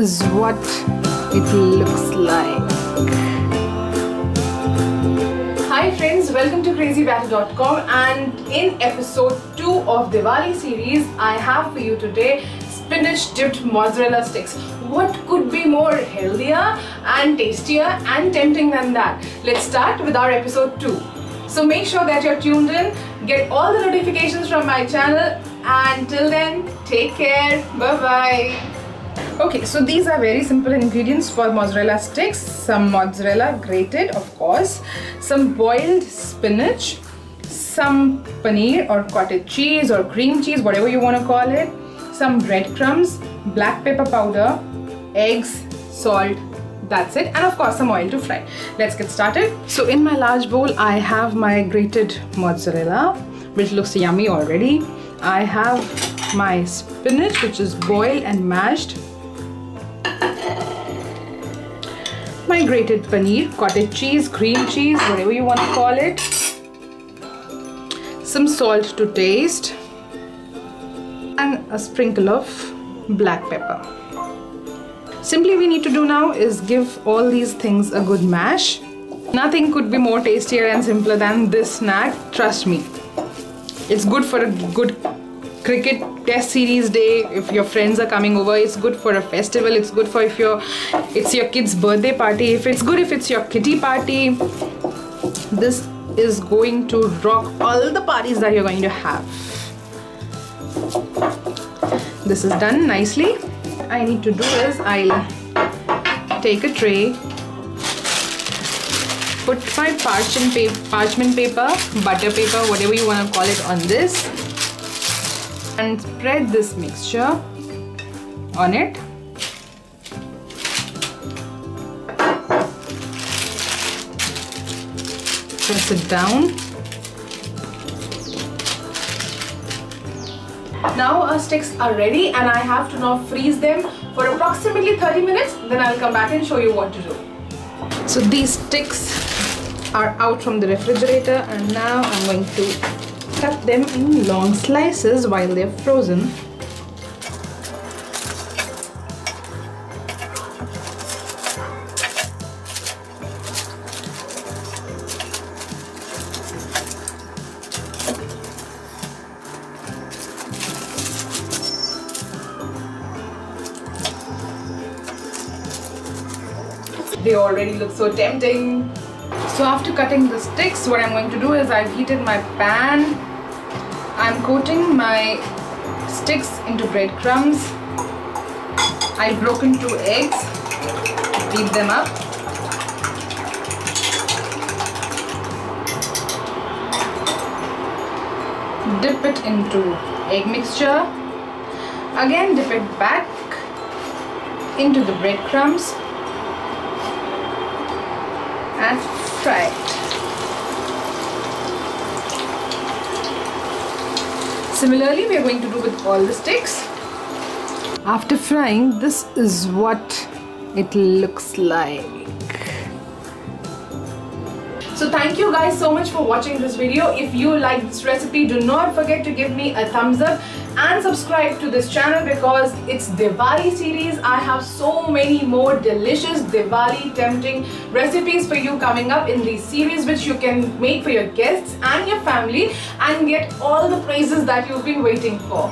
This is what it looks like. Hi friends, welcome to crazybaker.com, and in episode 2 of Diwali series, I have for you today spinach dipped mozzarella sticks. What could be more healthier and tastier and tempting than that? Let's start with our episode 2. So make sure that you're tuned in, get all the notifications from my channel, and till then, take care. Bye-bye. Okay, so these are very simple ingredients for mozzarella sticks. Some mozzarella grated, of course, some boiled spinach, some paneer or cottage cheese or cream cheese, whatever you want to call it, some breadcrumbs, black pepper powder, eggs, salt, that's it, and of course some oil to fry. Let's get started. So in my large bowl, I have my grated mozzarella, which looks yummy already. I have my spinach, which is boiled and mashed. My grated paneer, cottage cheese, cream cheese, whatever you want to call it. Some salt to taste. And a sprinkle of black pepper. Simply we need to do now is give all these things a good mash. Nothing could be more tastier and simpler than this snack, trust me. It's good for a good cricket test series day. If your friends are coming over, it's good for a festival, it's good for it's your kid's birthday party, if it's your kitty party. This is going to rock all the parties that you're going to have. This is done nicely. I need to do is I'll take a tray, put my parchment paper, butter paper, whatever you want to call it, on this. And spread this mixture on it. Press it down. Now our sticks are ready, and I have to now freeze them for approximately 30 minutes. Then I'll come back and show you what to do. So these sticks are out from the refrigerator, and now I'm going to cut them in long slices while they're frozen. They already look so tempting. So after cutting the sticks, what I'm going to do is I've heated my pan. I'm coating my sticks into breadcrumbs. I've broken 2 eggs, beat them up. Dip it into egg mixture. Again, dip it back into the breadcrumbs and fry it. Similarly, we are going to do with all the sticks. After frying, this is what it looks like. So thank you guys so much for watching this video. If you like this recipe, do not forget to give me a thumbs up and subscribe to this channel, because it's Diwali series. I have so many more delicious Diwali tempting recipes for you coming up in this series, which you can make for your guests and your family and get all the praises that you've been waiting for.